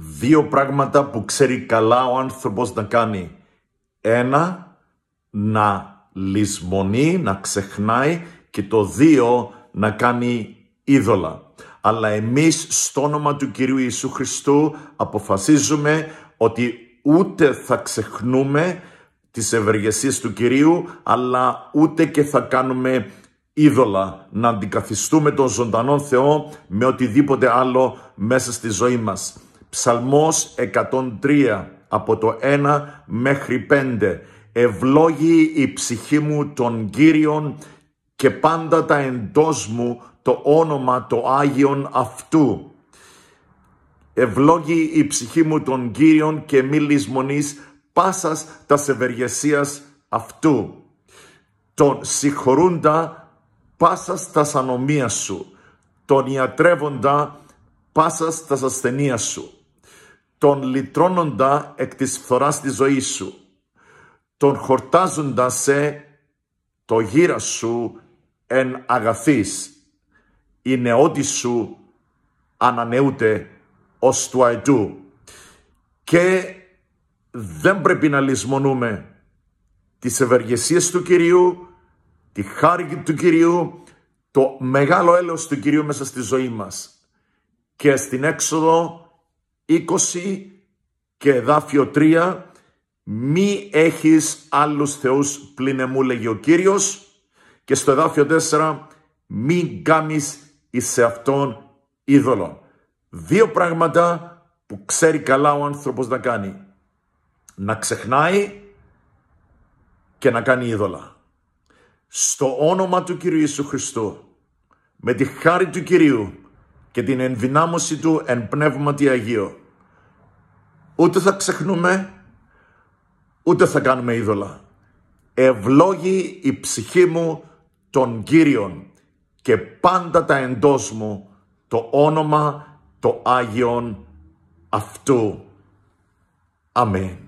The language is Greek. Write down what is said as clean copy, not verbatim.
δύο πράγματα που ξέρει καλά ο άνθρωπος να κάνει. Ένα, να λησμονεί, να ξεχνάει, και το δύο, να κάνει είδωλα. Αλλά εμείς στο όνομα του Κυρίου Ιησού Χριστού αποφασίζουμε ότι ούτε θα ξεχνούμε τις ευεργεσίες του Κυρίου, αλλά ούτε και θα κάνουμε είδωλα, να αντικαθιστούμε τον ζωντανό Θεό με οτιδήποτε άλλο μέσα στη ζωή μας. Ψαλμός 103 από το 1 μέχρι 5. Ευλόγη η ψυχή μου τον Κύριον και πάντα τα εντός μου το όνομα το Άγιον αυτού. Ευλόγη η ψυχή μου τον Κύριον και μη λησμονείς πάσας τας ευεργεσίας αυτού. Τον συγχωρούντα πάσας τας ανομίας σου. Τον ιατρεύοντα πάσας τας ασθενείας σου. Τον λυτρώνοντα εκ της φθοράς της ζωής σου. Τον χορτάζοντα σε το γύρα σου εν αγαθής. Η νεότη σου ανανεούται ως του αετού. Και δεν πρέπει να λησμονούμε τις ευεργεσίες του Κυρίου, τη χάρη του Κυρίου, το μεγάλο έλεος του Κυρίου μέσα στη ζωή μας. Και στην Έξοδο 20 και εδάφιο 3, μη έχεις άλλους θεούς πλην εμού, λέγει ο Κύριος. Και στο εδάφιο 4, μην κάνεις εις σε αυτόν είδωλο. Δύο πράγματα που ξέρει καλά ο άνθρωπος να κάνει. Να ξεχνάει και να κάνει είδωλα. Στο όνομα του Κυρίου Ιησού Χριστού, με τη χάρη του Κυρίου και την ενδυνάμωση του εν πνεύματι Αγίου, ούτε θα ξεχνούμε, ούτε θα κάνουμε είδωλα. Ευλόγη η ψυχή μου τον Κύριον και πάντα τα εντός μου το όνομα το Άγιον αυτού. Αμήν.